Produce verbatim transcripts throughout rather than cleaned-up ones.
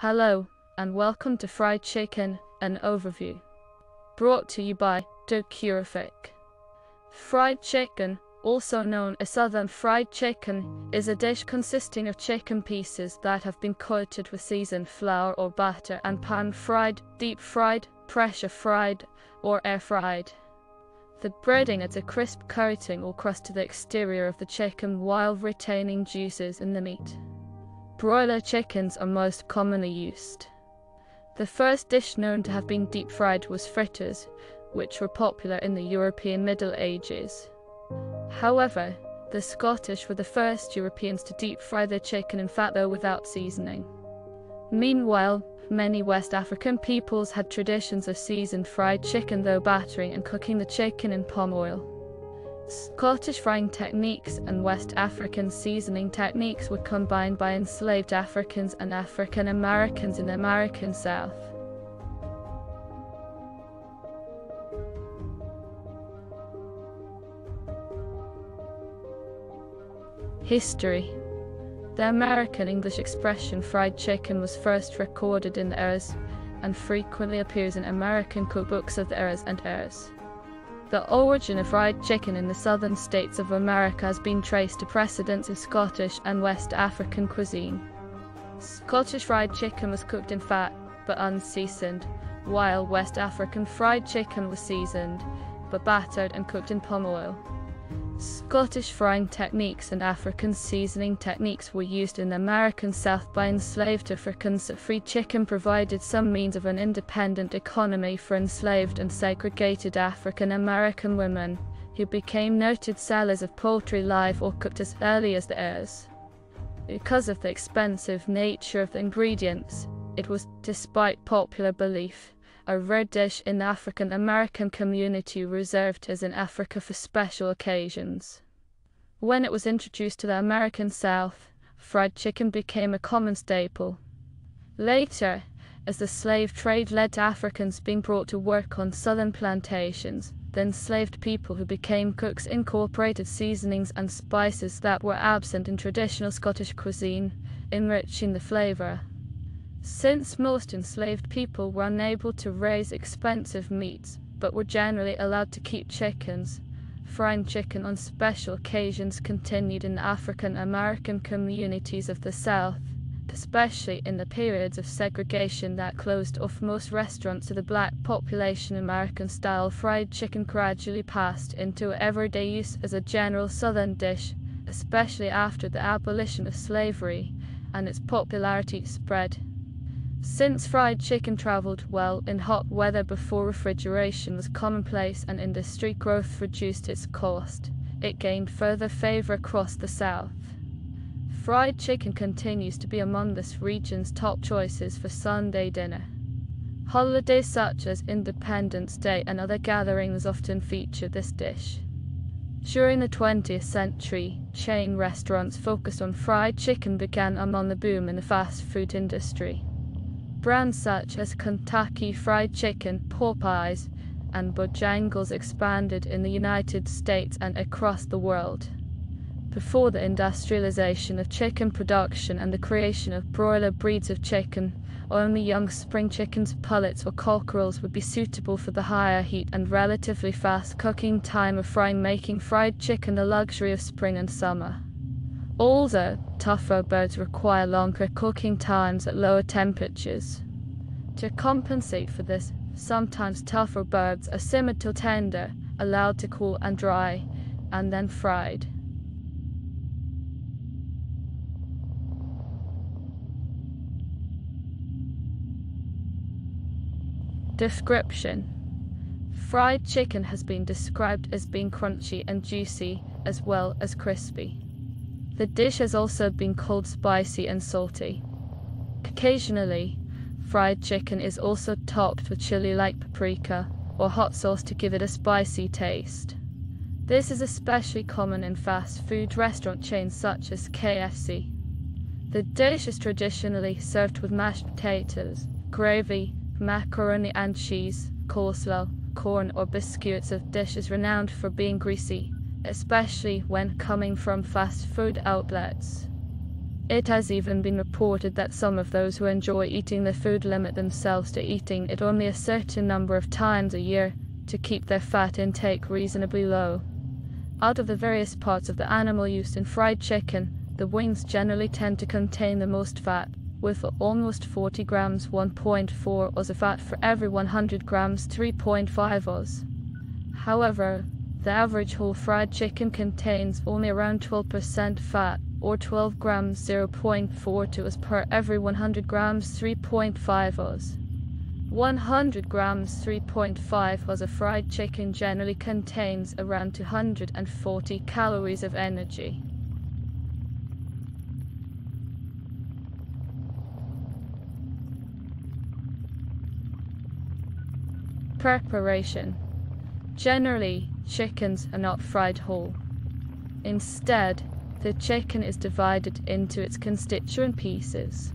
Hello, and welcome to Fried Chicken, an overview. Brought to you by Docurific. Fried chicken, also known as southern fried chicken, is a dish consisting of chicken pieces that have been coated with seasoned flour or batter and pan-fried, deep-fried, pressure-fried, or air-fried. The breading adds a crisp coating or crust to the exterior of the chicken while retaining juices in the meat. Broiler chickens are most commonly used. The first dish known to have been deep-fried was fritters, which were popular in the European Middle Ages. However, the Scottish were the first Europeans to deep-fry their chicken in fat, though without seasoning. Meanwhile, many West African peoples had traditions of seasoned fried chicken, though battering and cooking the chicken in palm oil. Scottish frying techniques and West African seasoning techniques were combined by enslaved Africans and African Americans in the American South. History. The American English expression fried chicken was first recorded in the eras and frequently appears in American cookbooks of the eras and heirs. The origin of fried chicken in the southern states of America has been traced to precedents of Scottish and West African cuisine. Scottish fried chicken was cooked in fat, but unseasoned, while West African fried chicken was seasoned, but battered and cooked in palm oil. Scottish frying techniques and African seasoning techniques were used in the American South by enslaved Africans. Free chicken provided some means of an independent economy for enslaved and segregated African American women, who became noted sellers of poultry live or cooked as early as the heirs. Because of the expensive nature of the ingredients, it was, despite popular belief, a rare dish in the African American community, reserved as in Africa for special occasions. When it was introduced to the American South, fried chicken became a common staple. Later, as the slave trade led to Africans being brought to work on southern plantations, the enslaved people who became cooks incorporated seasonings and spices that were absent in traditional Scottish cuisine, enriching the flavor. Since most enslaved people were unable to raise expensive meats, but were generally allowed to keep chickens, frying chicken on special occasions continued in the African American communities of the South, especially in the periods of segregation that closed off most restaurants to the black population. American-style fried chicken gradually passed into everyday use as a general southern dish, especially after the abolition of slavery, and its popularity spread. Since fried chicken traveled well in hot weather before refrigeration was commonplace and industry growth reduced its cost, it gained further favor across the South. Fried chicken continues to be among this region's top choices for Sunday dinner. Holidays such as Independence Day and other gatherings often feature this dish. During the twentieth century, chain restaurants focused on fried chicken began among the boom in the fast food industry. Brands such as Kentucky Fried Chicken, Popeyes, and Bojangles expanded in the United States and across the world. Before the industrialization of chicken production and the creation of broiler breeds of chicken, only young spring chickens, pullets, or cockerels would be suitable for the higher heat and relatively fast cooking time of frying, making fried chicken the luxury of spring and summer. Older, tougher birds require longer cooking times at lower temperatures. To compensate for this, sometimes tougher birds are simmered till tender, allowed to cool and dry, and then fried. Description. Fried chicken has been described as being crunchy and juicy, as well as crispy. The dish has also been called spicy and salty. Occasionally, fried chicken is also topped with chili like paprika or hot sauce to give it a spicy taste. This is especially common in fast food restaurant chains such as K F C. The dish is traditionally served with mashed potatoes, gravy, macaroni and cheese, coleslaw, corn or biscuits. The dish is renowned for being greasy, especially when coming from fast food outlets. It has even been reported that some of those who enjoy eating their food limit themselves to eating it only a certain number of times a year, to keep their fat intake reasonably low. Out of the various parts of the animal used in fried chicken, the wings generally tend to contain the most fat, with almost forty grams one point four oz of fat for every one hundred grams three point five oz. However, the average whole fried chicken contains only around twelve percent fat, or twelve grams zero point four two oz per every one hundred grams three point five oz. one hundred grams three point five oz of fried chicken generally contains around two hundred forty calories of energy. Preparation. Generally, chickens are not fried whole. Instead, the chicken is divided into its constituent pieces.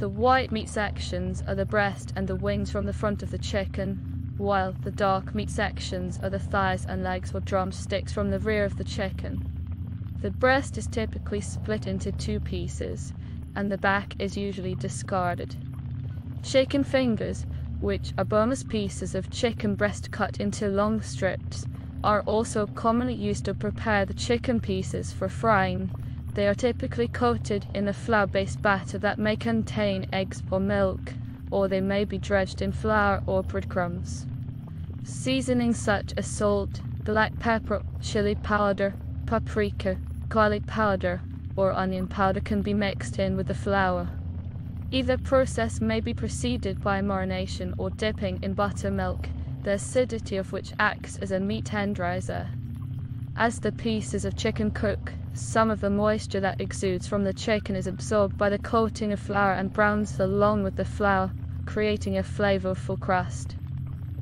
The white meat sections are the breast and the wings from the front of the chicken, while the dark meat sections are the thighs and legs or drumsticks from the rear of the chicken. The breast is typically split into two pieces, and the back is usually discarded. Chicken fingers, which are boneless pieces of chicken breast cut into long strips, are also commonly used to prepare the chicken pieces for frying. They are typically coated in a flour-based batter that may contain eggs or milk, or they may be dredged in flour or breadcrumbs. Seasonings such as salt, black pepper, chili powder, paprika, garlic powder, or onion powder can be mixed in with the flour. Either process may be preceded by marination or dipping in buttermilk, the acidity of which acts as a meat tenderizer. As the pieces of chicken cook, some of the moisture that exudes from the chicken is absorbed by the coating of flour and browns along with the flour, creating a flavorful crust.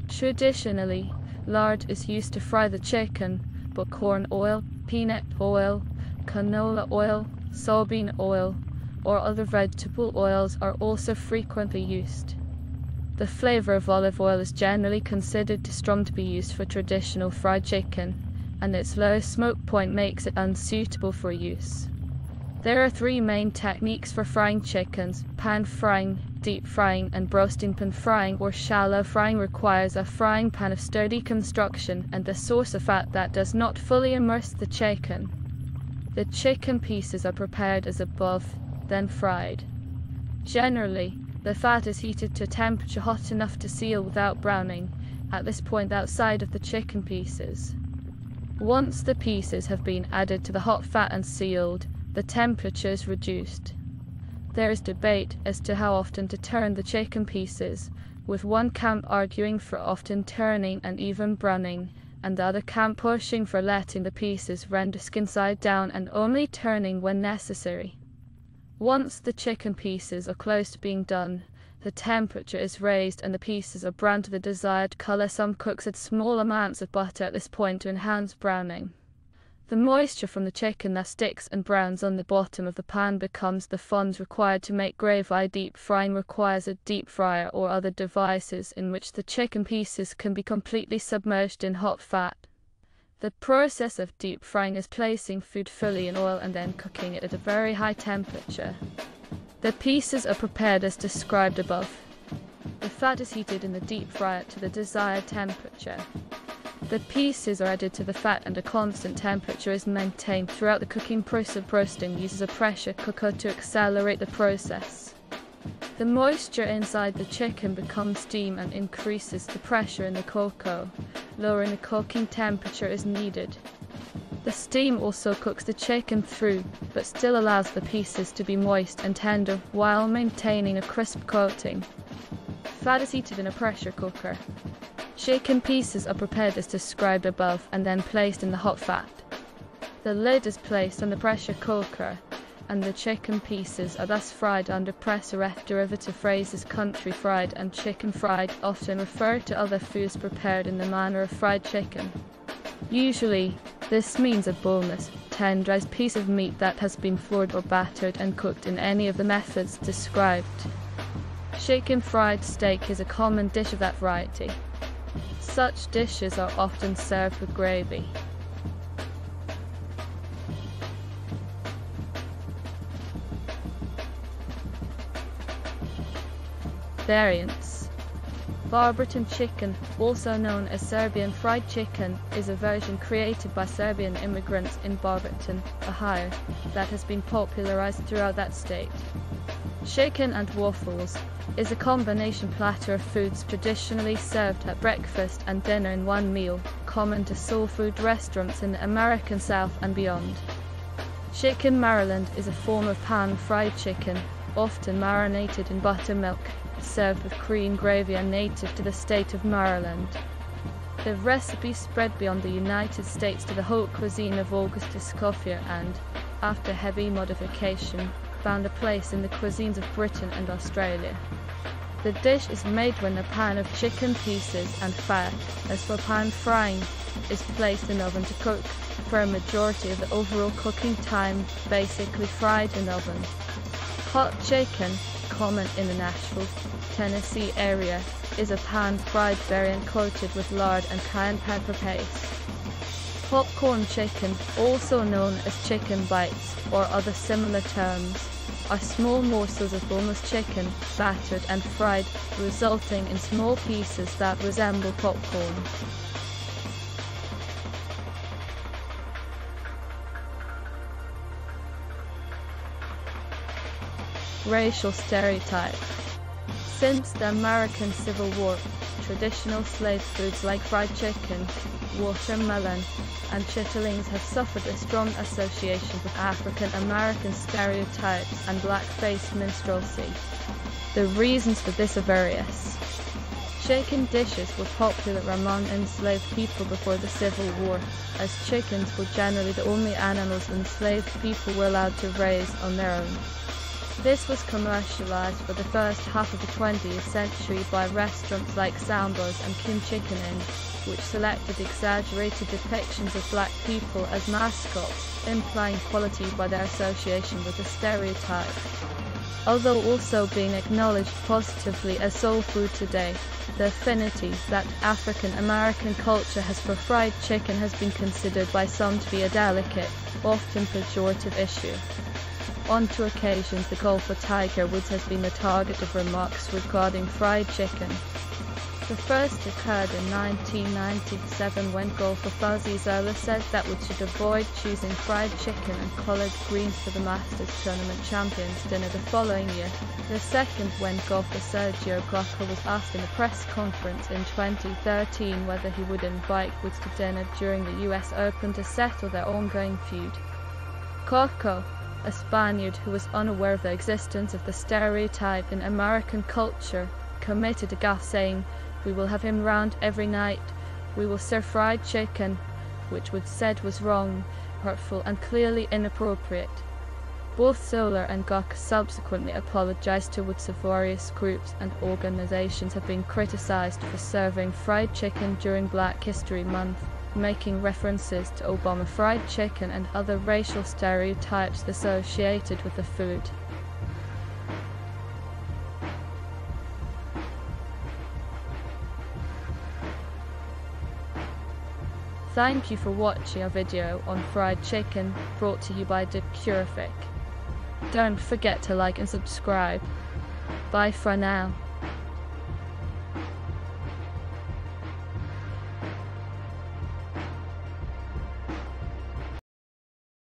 Traditionally, lard is used to fry the chicken, but corn oil, peanut oil, canola oil, soybean oil, or other vegetable oils are also frequently used. The flavor of olive oil is generally considered too strong to be used for traditional fried chicken, and its low smoke point makes it unsuitable for use. There are three main techniques for frying chickens: pan frying, deep frying, and roasting. Pan frying or shallow frying requires a frying pan of sturdy construction and a source of fat that does not fully immerse the chicken. The chicken pieces are prepared as above, then fried. Generally, the fat is heated to a temperature hot enough to seal without browning. At this point, the outside of the chicken pieces. Once the pieces have been added to the hot fat and sealed, the temperature is reduced. There is debate as to how often to turn the chicken pieces, with one camp arguing for often turning and even browning, and the other camp pushing for letting the pieces render skin side down and only turning when necessary. Once the chicken pieces are close to being done, the temperature is raised and the pieces are browned to the desired color. Some cooks add small amounts of butter at this point to enhance browning. The moisture from the chicken that sticks and browns on the bottom of the pan becomes the fond required to make gravy. Deep frying requires a deep fryer or other devices in which the chicken pieces can be completely submerged in hot fat. The process of deep frying is placing food fully in oil and then cooking it at a very high temperature. The pieces are prepared as described above. The fat is heated in the deep fryer to the desired temperature. The pieces are added to the fat and a constant temperature is maintained throughout the cooking process. Roasting uses a pressure cooker to accelerate the process. The moisture inside the chicken becomes steam and increases the pressure in the coco. Lowering the cooking temperature is needed. The steam also cooks the chicken through, but still allows the pieces to be moist and tender while maintaining a crisp coating. Fat is heated in a pressure cooker. Chicken pieces are prepared as described above and then placed in the hot fat. The lid is placed on the pressure cooker, and the chicken pieces are thus fried under pressure. Ref derivative phrases country fried and chicken fried often refer to other foods prepared in the manner of fried chicken. Usually, this means a boneless, tenderized piece of meat that has been floored or battered and cooked in any of the methods described. Chicken fried steak is a common dish of that variety. Such dishes are often served with gravy. variants. Barberton Chicken, also known as Serbian Fried Chicken, is a version created by Serbian immigrants in Barberton, Ohio, that has been popularized throughout that state. Chicken and waffles is a combination platter of foods traditionally served at breakfast and dinner in one meal, common to soul food restaurants in the American South and beyond. Chicken Maryland is a form of pan-fried chicken, often marinated in buttermilk, served with cream gravy and native to the state of Maryland. The recipe spread beyond the United States to the whole cuisine of Auguste Escoffier and, after heavy modification, found a place in the cuisines of Britain and Australia. The dish is made when a pan of chicken pieces and fat, as for pan frying, is placed in the oven to cook, for a majority of the overall cooking time, basically fried in oven. Hot chicken, common in the Nashville, Tennessee area, is a pan-fried variant coated with lard and cayenne pepper paste. Popcorn chicken, also known as chicken bites or other similar terms, are small morsels of boneless chicken, battered and fried, resulting in small pieces that resemble popcorn. Racial stereotype. Since the American Civil War, traditional slave foods like fried chicken, watermelon, and chitterlings have suffered a strong association with African American stereotypes and blackface minstrelsy. The reasons for this are various. Chicken dishes were popular among enslaved people before the Civil War, as chickens were generally the only animals enslaved people were allowed to raise on their own. This was commercialized for the first half of the twentieth century by restaurants like Sambo's and Kim Chicken Inn, which selected exaggerated depictions of black people as mascots, implying quality by their association with the stereotype. Although also being acknowledged positively as soul food today, the affinity that African American culture has for fried chicken has been considered by some to be a delicate, often pejorative issue. On two occasions the call for Tiger Woods has been the target of remarks regarding fried chicken. The first occurred in nineteen ninety-seven when golfer Fuzzy Zoeller said that Woods should avoid choosing fried chicken and collard greens for the Masters Tournament Champions dinner the following year. The second when golfer Sergio Garcia was asked in a press conference in twenty thirteen whether he would invite Woods to dinner during the U S Open to settle their ongoing feud. Coco, a Spaniard who was unaware of the existence of the stereotype in American culture, committed a gaffe saying, "We will have him round every night, we will serve fried chicken," which Woods said was wrong, hurtful and clearly inappropriate. Both Zoeller and Garcia subsequently apologized to Woods. Various groups and organizations have been criticized for serving fried chicken during Black History Month, making references to Obama fried chicken and other racial stereotypes associated with the food. Thank you for watching our video on fried chicken, brought to you by Docurific. Don't forget to like and subscribe. Bye for now.